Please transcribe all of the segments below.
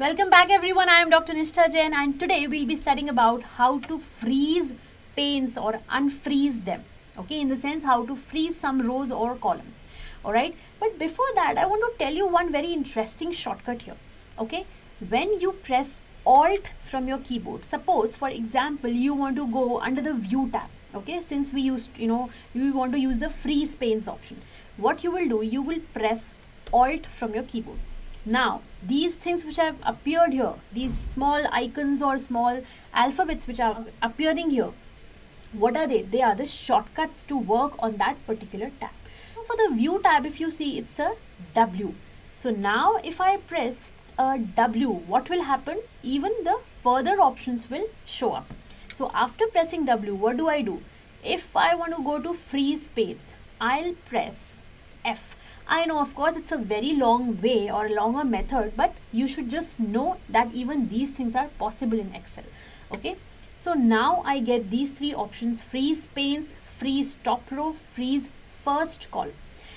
Welcome back everyone. I am Dr. Nishtha Jain and today we'll be studying about how to freeze panes or unfreeze them. Okay, in the sense how to freeze some rows or columns. Alright, but before that I want to tell you one very interesting shortcut here. Okay, when you press Alt from your keyboard, suppose for example you want to go under the View tab. Okay, since we used, we want to use the freeze panes option. What you will do, you will press Alt from your keyboard. Now, these things which have appeared here, these small icons or small alphabets which are appearing here, what are they? They are the shortcuts to work on that particular tab. For the View tab, if you see, it's a W. So now if I press a W, what will happen? Even the further options will show up. So after pressing W, what do I do? If I want to go to freeze panes, I'll press F. I know, of course, it's a very long way or longer method, but you should just know that even these things are possible in Excel. Okay, so now I get these three options: freeze panes, freeze top row, freeze first column.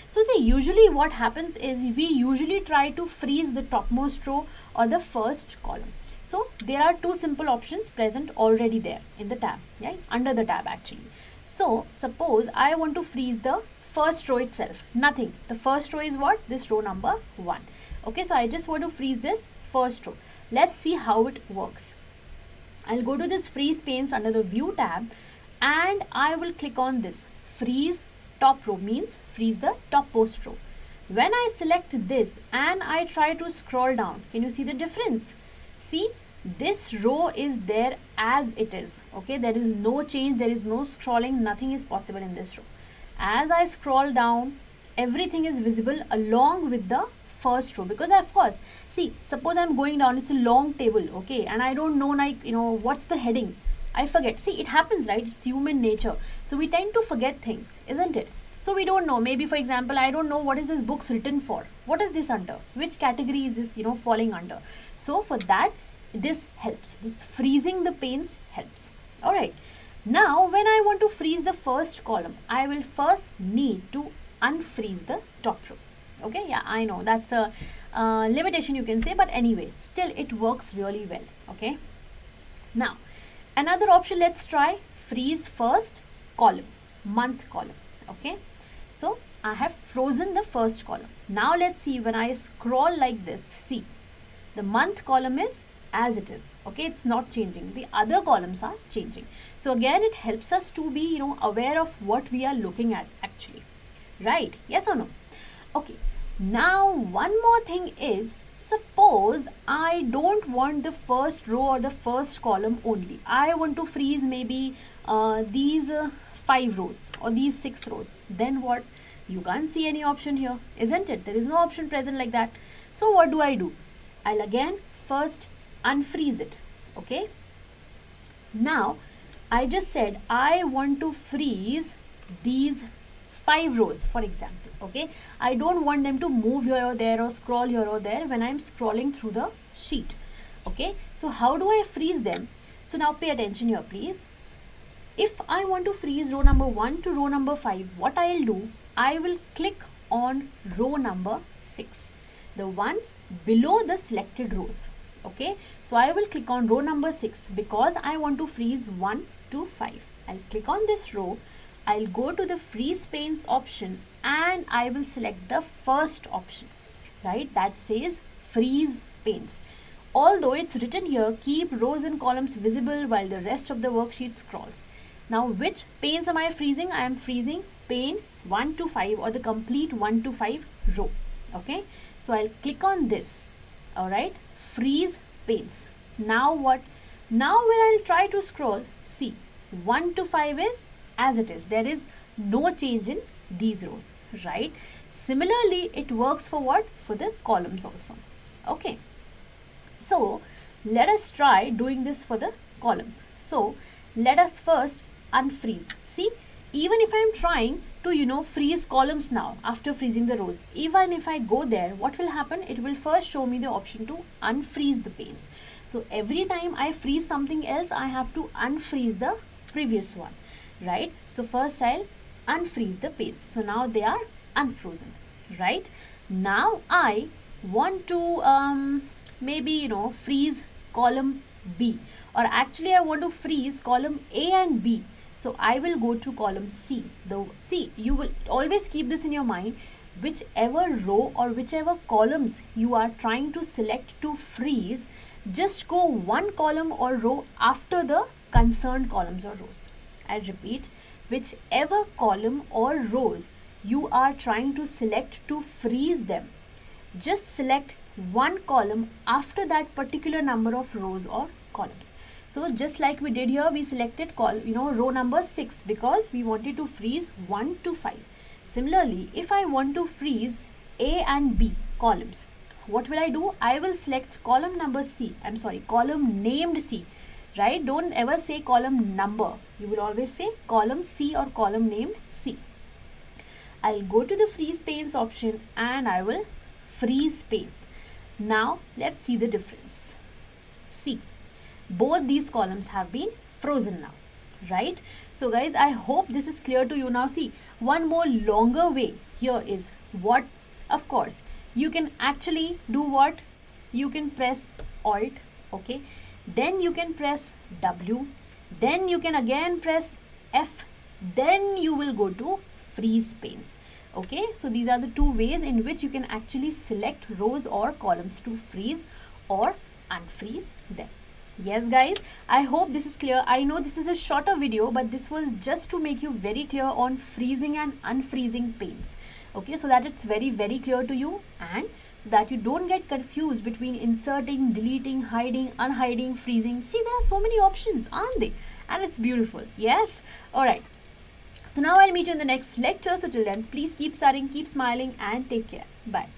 So see, usually what happens is we usually try to freeze the topmost row or the first column. So there are two simple options present already there in the tab, right? Under the tab actually. So suppose I want to freeze the first row itself, nothing. The first row is what? This row number 1. Okay, so I just want to freeze this first row. Let's see how it works. I'll go to this freeze panes under the View tab and I will click on this freeze top row, means freeze the topmost row. When I select this and I try to scroll down, can you see the difference? See, this row is there as it is. Okay, there is no change, there is no scrolling, nothing is possible in this row. As I scroll down, everything is visible along with the first row, because of course, see, suppose I'm going down, it's a long table, okay, and I don't know, like, what's the heading, I forget. See, it happens, right? It's human nature. So we tend to forget things, isn't it? So we don't know. Maybe, for example, I don't know what is this book's written for. What is this under? Which category is this, falling under? So for that, this helps. This freezing the panes helps. All right. Now, when I want to freeze the first column, I will first need to unfreeze the top row. Okay, yeah, I know that's a limitation you can say, but anyway, still it works really well. Okay. Now, another option, let's try freeze first column, month column. Okay, so I have frozen the first column. Now let's see, when I scroll like this, see, the month column is as it is. Okay, it's not changing. The other columns are changing. So again, it helps us to be aware of what we are looking at actually, right? Yes or no? Okay, now one more thing is, suppose I don't want the first row or the first column only. I want to freeze maybe these 5 rows or these 6 rows. Then what? You can't see any option here, isn't it? There is no option present like that. So what do? I'll again first unfreeze it. Okay. Now I just said I want to freeze these 5 rows, for example. Okay, I don't want them to move here or there or scroll here or there when I'm scrolling through the sheet. Okay, so how do I freeze them? So now pay attention here, please. If I want to freeze row number 1 to row number 5, what I'll do, I will click on row number 6, the one below the selected rows. Okay, so I will click on row number 6 because I want to freeze 1 to 5. I'll click on this row. I'll go to the freeze panes option and I will select the first option, right? That says freeze panes. Although it's written here, keep rows and columns visible while the rest of the worksheet scrolls. Now, which panes am I freezing? I am freezing pane 1 to 5 or the complete 1 to 5 row. Okay, so I'll click on this. All right, freeze panes. Now what? Now when I'll try to scroll, see, 1 to 5 is as it is. There is no change in these rows, right? Similarly, it works for what? For the columns also. Okay, so let us try doing this for the columns. So let us first unfreeze. See, even if I'm trying to freeze columns now after freezing the rows, even if I go there, what will happen? It will first show me the option to unfreeze the panes. So every time I freeze something else, I have to unfreeze the previous one. Right, so first I'll unfreeze the panes. So now they are unfrozen. Right, now I want to maybe freeze column B, or actually I want to freeze column A and B. So I will go to column C. You will always keep this in your mind. Whichever row or whichever columns you are trying to select to freeze, just go one column or row after the concerned columns or rows. I repeat, whichever column or rows you are trying to select to freeze them, just select one column after that particular number of rows or columns. So just like we did here, we selected row number 6 because we wanted to freeze 1 to 5. Similarly, if I want to freeze A and B columns, what will I do? I will select column number C. I'm sorry, column named C, right? Don't ever say column number. You will always say column C or column named C. I'll go to the freeze panes option and I will freeze panes. Now let's see the difference. See, both these columns have been frozen now. Right, so guys, I hope this is clear to you. Now see, one more longer way here is what? Of course, you can actually do what? You can press Alt, okay, then you can press W, then you can again press F, then you will go to freeze panes. Okay, so these are the two ways in which you can actually select rows or columns to freeze or unfreeze them. Yes guys, I hope this is clear. I know this is a shorter video, but this was just to make you very clear on freezing and unfreezing panes. Okay, so that it's very, very clear to you, and so that you don't get confused between inserting, deleting, hiding, unhiding, freezing. See, there are so many options, aren't they? And it's beautiful. Yes, all right. So now I'll meet you in the next lecture. So till then, please keep studying, keep smiling, and take care. Bye.